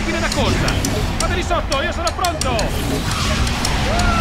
macchine da corsa. Fateli sotto, io sono pronto.